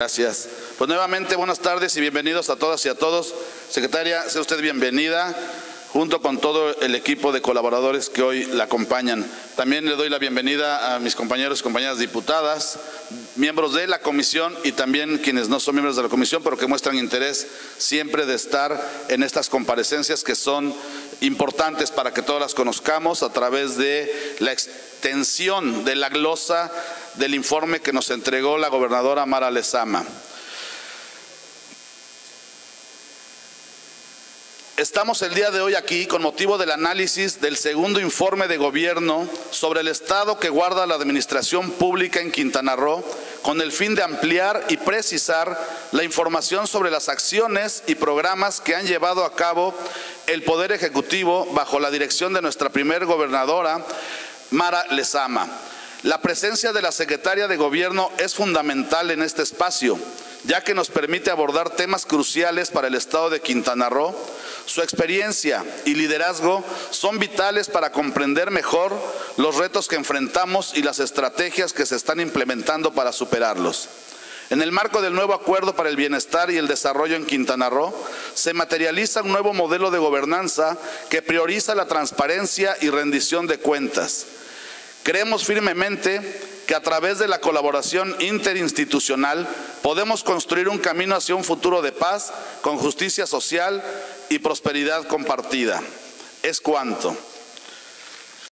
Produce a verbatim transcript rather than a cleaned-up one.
Gracias. Pues nuevamente buenas tardes y bienvenidos a todas y a todos. Secretaria, sea usted bienvenida junto con todo el equipo de colaboradores que hoy la acompañan. También le doy la bienvenida a mis compañeros y compañeras diputadas, miembros de la comisión y también quienes no son miembros de la comisión, pero que muestran interés siempre de estar en estas comparecencias que son importantes para que todas las conozcamos a través de la extensión de la glosa del informe que nos entregó la gobernadora Mara Lezama. Estamos el día de hoy aquí con motivo del análisis del segundo informe de gobierno sobre el estado que guarda la administración pública en Quintana Roo, con el fin de ampliar y precisar la información sobre las acciones y programas que han llevado a cabo el Poder Ejecutivo bajo la dirección de nuestra primer gobernadora, Mara Lezama. La presencia de la Secretaria de Gobierno es fundamental en este espacio, ya que nos permite abordar temas cruciales para el estado de Quintana Roo. Su experiencia y liderazgo son vitales para comprender mejor los retos que enfrentamos y las estrategias que se están implementando para superarlos. En el marco del nuevo Acuerdo para el Bienestar y el Desarrollo en Quintana Roo, se materializa un nuevo modelo de gobernanza que prioriza la transparencia y rendición de cuentas. Creemos firmemente que a través de la colaboración interinstitucional podemos construir un camino hacia un futuro de paz, con justicia social y prosperidad compartida. Es cuanto.